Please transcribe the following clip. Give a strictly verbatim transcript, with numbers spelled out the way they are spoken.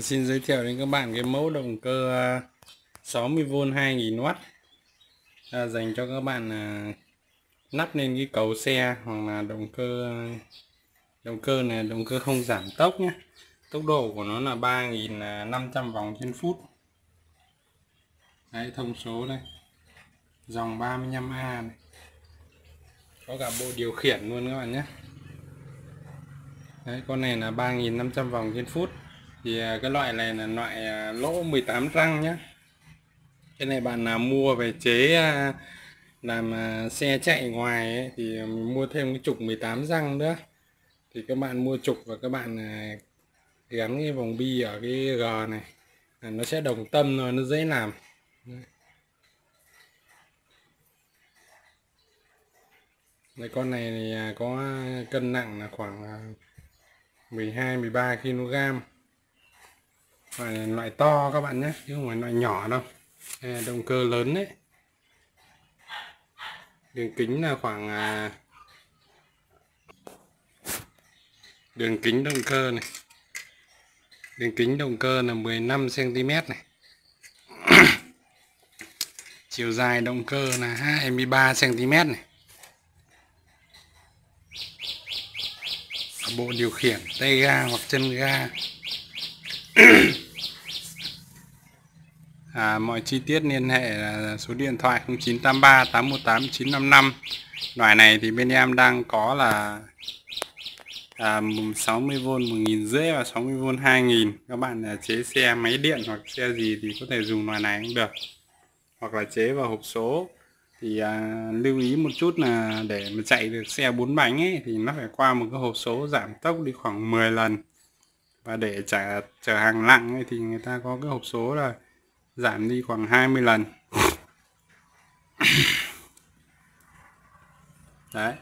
Xin giới thiệu đến các bạn cái mẫu động cơ sáu mươi vôn hai nghìn oát à, dành cho các bạn à, nắp lên cái cầu xe hoặc là động cơ động cơ này động cơ không giảm tốc nhé. Tốc độ của nó là ba nghìn năm trăm vòng trên phút. Đấy, thông số đây, dòng ba mươi lăm A này. Có cả bộ điều khiển luôn các bạn nhé. Đấy, con này là ba nghìn năm trăm vòng trên phút. Thì cái loại này là loại lỗ mười tám răng nhé. Cái này bạn nào mua về chế làm xe chạy ngoài ấy, thì mua thêm cái trục mười tám răng nữa. Thì các bạn mua trục và các bạn gắn cái vòng bi ở cái gờ này, nó sẽ đồng tâm rồi, nó dễ làm. Đấy, con này thì có cân nặng là khoảng mười hai mười ba ki lô gam. Loại, loại to các bạn nhé, chứ không phải loại nhỏ đâu. Đây là động cơ lớn đấy. Đường kính là khoảng đường kính động cơ này. Đường kính động cơ là mười lăm xăng-ti-mét này. Chiều dài động cơ là hai mươi ba xăng-ti-mét này. Bộ điều khiển tay ga hoặc chân ga. À, mọi chi tiết liên hệ là số điện thoại không chín tám ba tám một tám chín năm năm. Loại này thì bên em đang có là à, sáu mươi vôn một nghìn rưỡi và sáu mươi vôn hai nghìn. Các bạn chế xe máy điện hoặc xe gì thì có thể dùng loại này cũng được. Hoặc là chế vào hộp số. Thì à, lưu ý một chút là để mà chạy được xe bốn bánh ấy, thì nó phải qua một cái hộp số giảm tốc đi khoảng mười lần. Và để chở, chở hàng nặng ấy, thì người ta có cái hộp số là giảm đi khoảng hai mươi lần. Đấy.